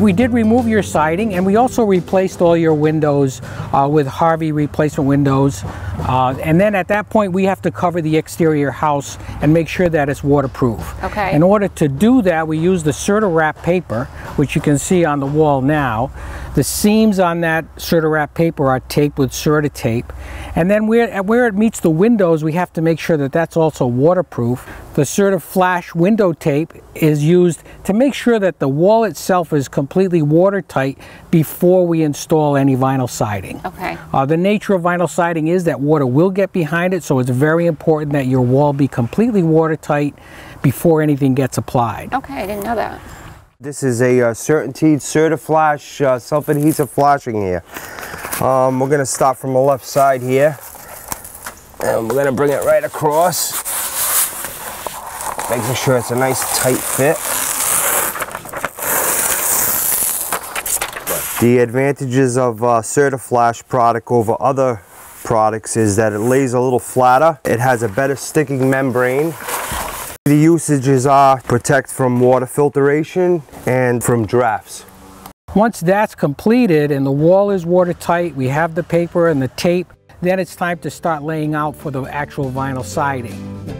We did remove your siding, and we also replaced all your windows with Harvey replacement windows. And then at that point, we have to cover the exterior house and make sure that it's waterproof. Okay. In order to do that, we use the CertaWrap paper, which you can see on the wall now. The seams on that CertaWrap paper are taped with CertaTape. And then where it meets the windows, we have to make sure that that's also waterproof. The CertaFlash window tape is used to make sure that the wall itself is completely watertight before we install any vinyl siding. Okay. The nature of vinyl siding is that water will get behind it, so it's very important that your wall be completely watertight before anything gets applied. Okay, I didn't know that. This is a CertainTeed CertaFlash self-adhesive flashing here. We're going to start from the left side here, and we're going to bring it right across, making sure it's a nice tight fit. The advantages of CertaFlash product over other products is that it lays a little flatter. It has a better sticking membrane. The usages are protect from water filtration and from drafts. Once that's completed and the wall is watertight, we have the paper and the tape, then it's time to start laying out for the actual vinyl siding.